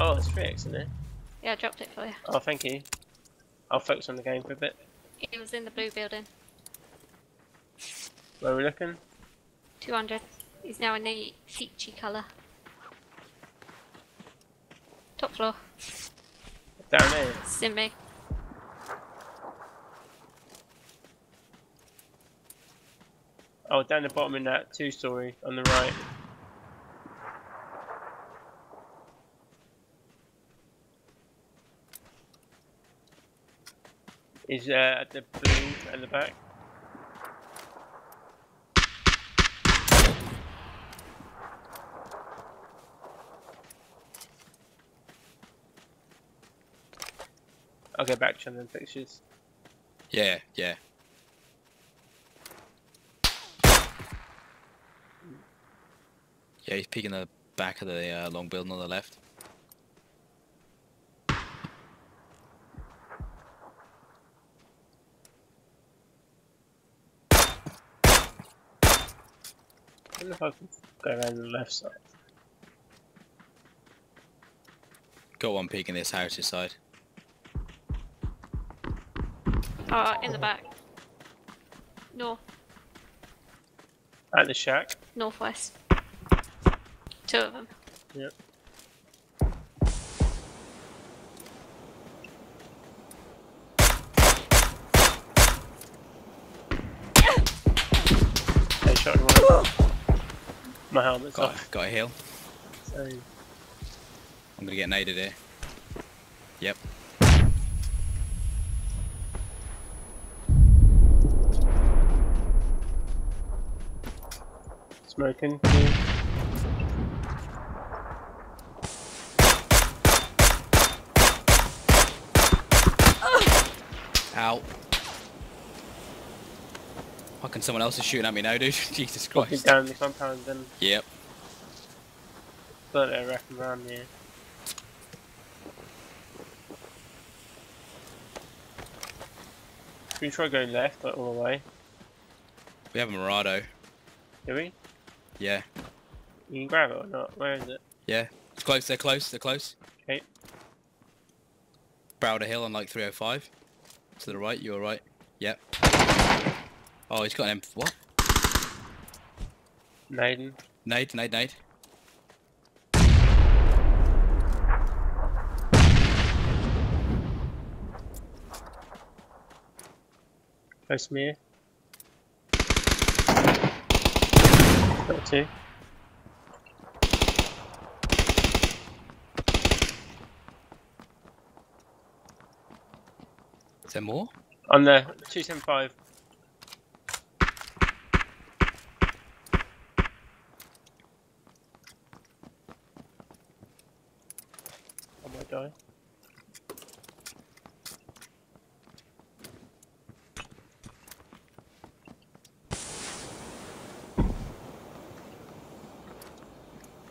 Oh, there's 3x in there. Yeah, I dropped it for you. Oh, thank you. I'll focus on the game for a bit. It was in the blue building. Where are we looking? 200. He's now in the peachy colour. Top floor. Down there. It's in me. Oh, down the bottom in that two-storey on the right. Is at the blue at the back. I'll go back to them pictures. Yeah, yeah. Yeah, he's peeking the back of the long building on the left. I don't know if I can go around the left side. Got one peeking this house's side. Oh, in the back. North. At the shack? Northwest. Two of them. Yep. They shot him right. My helmet's got a heal. Sorry. I'm gonna get naded here. Yep. Smoking. Ow. Fucking someone else is shooting at me now, dude. Jesus Christ. Fucking down the compound then. Yep. But they're wrapping around here. We can try going left, but all the way. We have a Murado. Do we? Yeah. You can grab it or not? Where is it? Yeah. It's close, they're close, they're close. Okay. Browder Hill on like 305. To the right, you're right. Yep. Oh, he's got an M4. What? Naden. Nade. Close to me. Got two. Is there more? On the 275. I might die.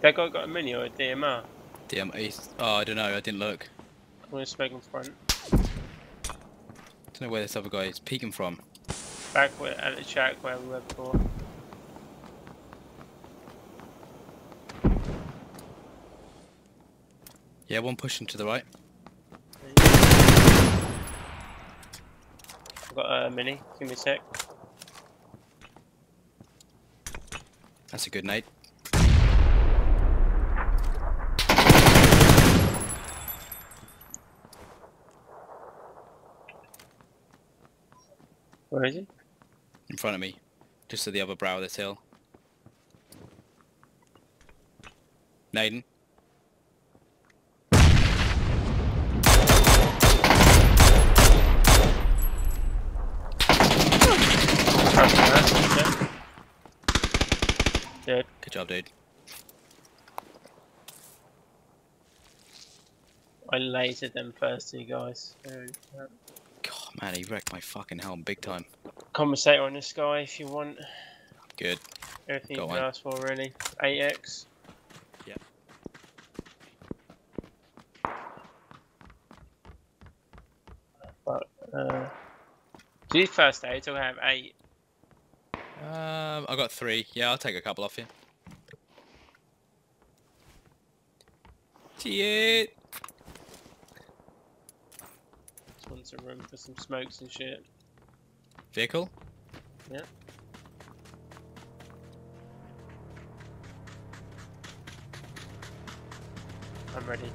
That guy got a mini or a DMR? DMR. Oh, I don't know. I didn't look. I'm gonna smoke in front. I don't know where this other guy is peeking from. Back at the shack where we were before. Yeah, one pushing to the right. I've got a mini, give me a sec. That's a good nade. Where is he? In front of me, just to the other brow of this hill. Naden. Dead. Good job, dude. I lasered them first, you guys. Man, he wrecked my fucking helm big time. Compensator on this guy if you want. Good. Everything you can ask for, really. 8x. Yep. But, do you first aid or have 8? I got 3. Yeah, I'll take a couple off you. T8. Just want some room for some smokes and shit. Vehicle? Yeah. I'm ready.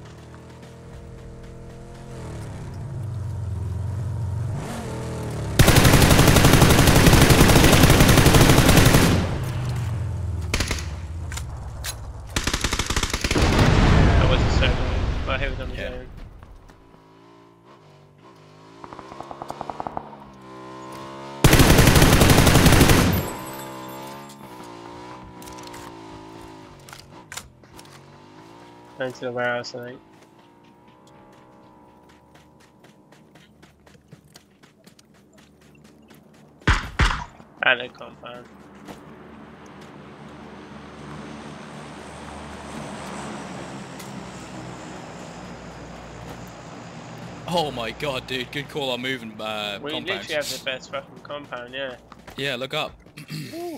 Going to the warehouse, I think. And a compound. Oh my god, dude, good call on moving compound. We literally have the best fucking compound, yeah. Yeah, look up. Wait,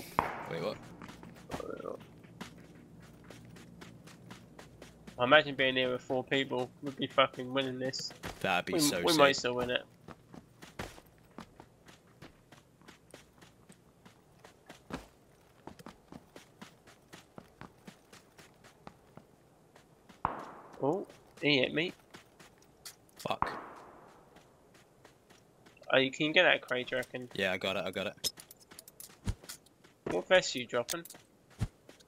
what? I imagine being here with 4 people would be fucking winning this. That'd be so sick. We might still win it. Oh, he hit me. Fuck. Oh, you can get that crate, I reckon. Yeah, I got it, I got it. What vest are you dropping?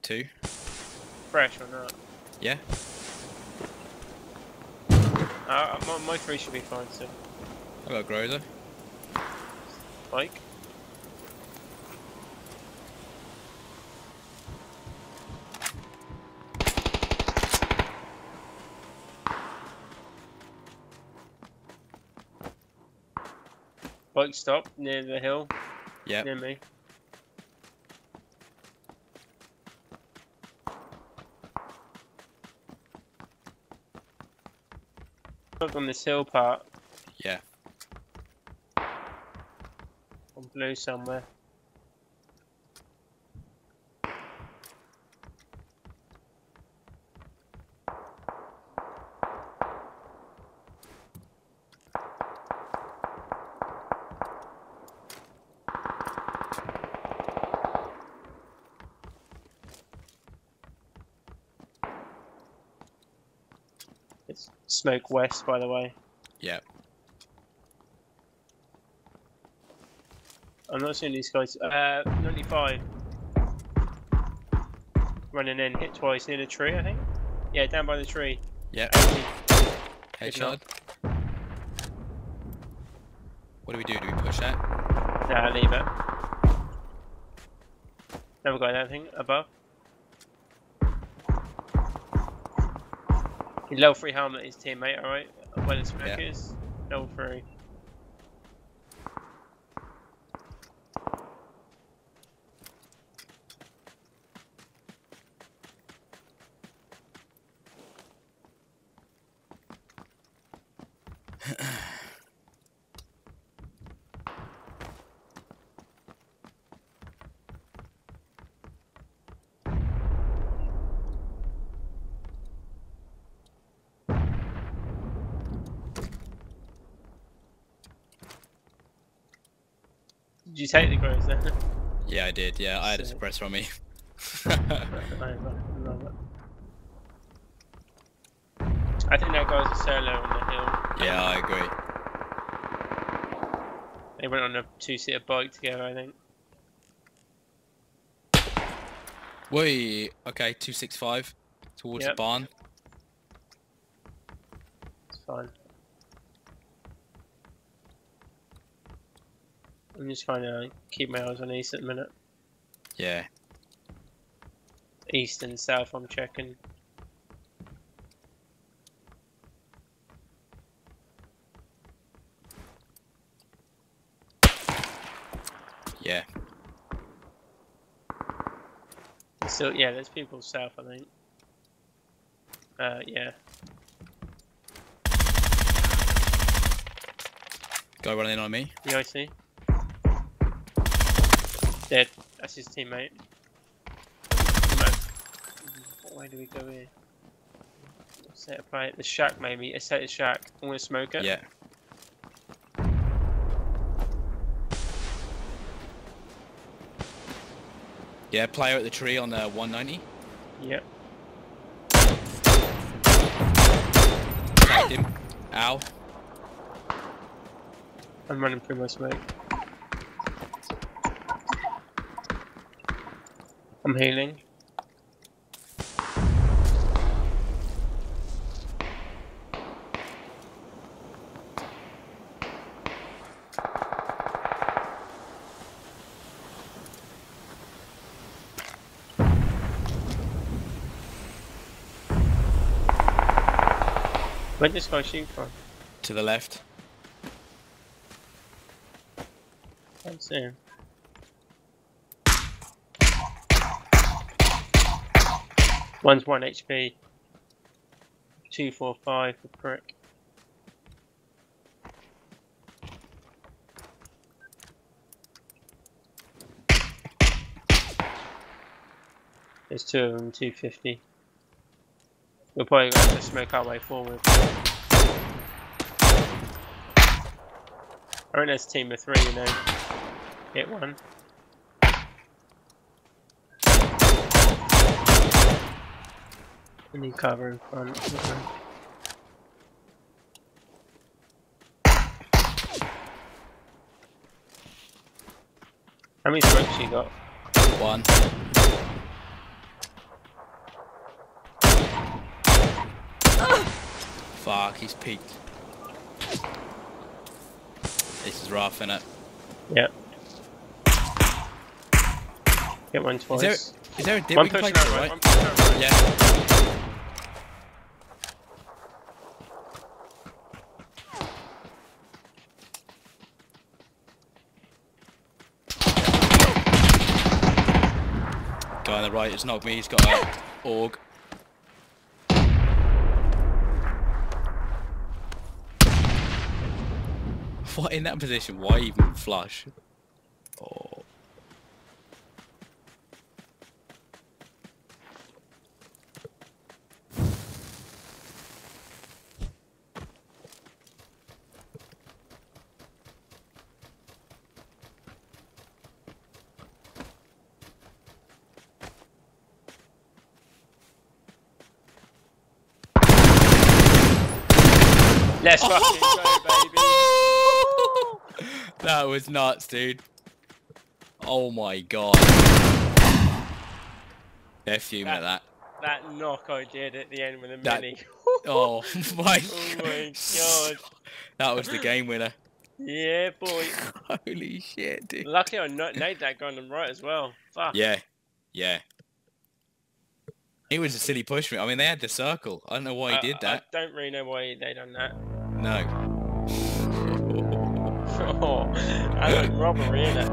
2. Fresh or not? Yeah. My 3 should be fine, so. I got Groza. Mike? Bike stop near the hill. Yeah. Near me. On this hill part. Yeah. On blue somewhere. Smoke west, by the way. Yeah. I'm not seeing these guys. 95. Running in, hit twice near the tree, I think. Yeah, down by the tree. Yeah. Headshot. What do we do? Do we push that? Nah, leave it. Now we've got that thing above. Level 3 helmet is teammate, alright? Where the smoke is? Level 3. Did you take the Groza then? Yeah, I did. Yeah, I had a suppressor on me. I think that guy's a solo on the hill. Yeah, I agree. They went on a 2-seater bike together, I think. Wait, okay, 265 towards the barn. It's fine. I'm just trying to keep my eyes on east at the minute. Yeah. East and south, I'm checking. Yeah. So, yeah, there's people south, I think. Yeah. Guy running in on me. Yeah, I see. Dead. That's his teammate. Why do we go here? What's Set up right. The shack, maybe. I set the shack. I'm going to smoke it. Yeah. Yeah, player at the tree on 190. Yep. Tagged him. Ow. I'm running through my smoke. I'm healing. Where'd this guy shoot from? To the left. Can't see him. One's 1 HP. 245, the prick. There's two of them, 250. We're probably going to have to smoke our way forward. I think there's a team of 3, you know. Hit one. I need cover in front. How many smokes you got? 1. Fuck, he's peaked. This is rough, innit? Yep. Hit one twice. Is there a dip? One pushing out right. One pushing out right. Yeah. Guy on the right, it's not me, he's got an org. What in that position? Why even flush? Oh. Let's fucking go, baby. That was nuts, dude. Oh my god. They're fuming at that. That knock I did at the end with a mini. Oh my god. That was the game winner. Yeah, boy. Holy shit, dude. Luckily I nade that guy on the right as well. Fuck. Yeah. Yeah. It was a silly push for me. I mean, they had the circle. I don't know why he did that. I don't really know why they done that. No. Oh, that's like robbery, isn't it?